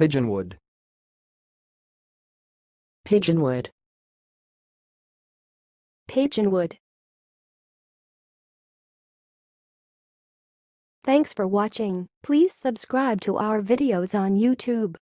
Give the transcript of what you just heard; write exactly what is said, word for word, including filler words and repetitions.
Pigeonwood. Pigeonwood. Pigeonwood. Thanks for watching. Please subscribe to our videos on YouTube.